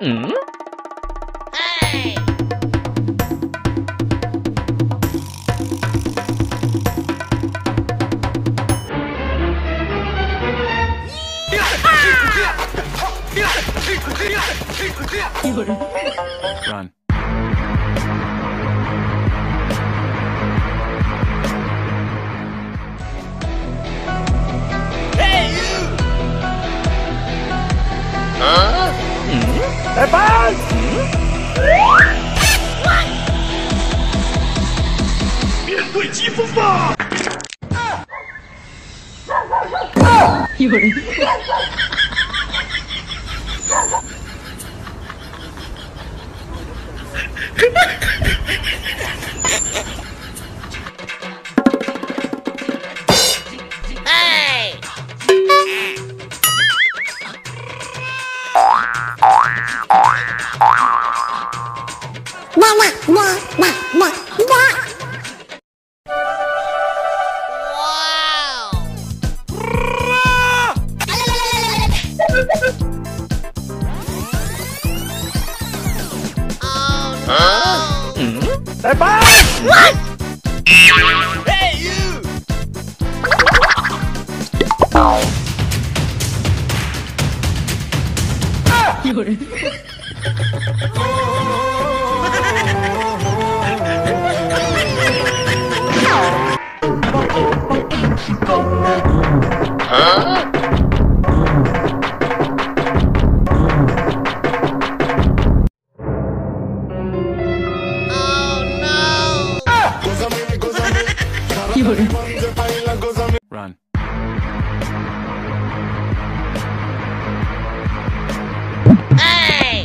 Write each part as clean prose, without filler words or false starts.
Hey! Run. Hey you! Huh? Hey Buzz! Meet Chief of Bob! Hey! Wow! Hey, what? Hey, you! Ah! Huh? Run. Hey!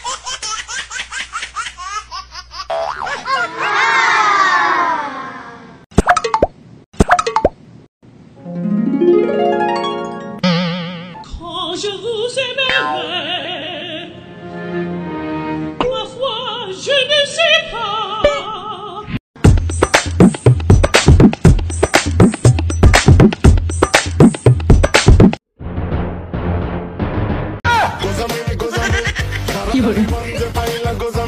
Quand je vous aimerai, ma foi, je ne sais pas. You're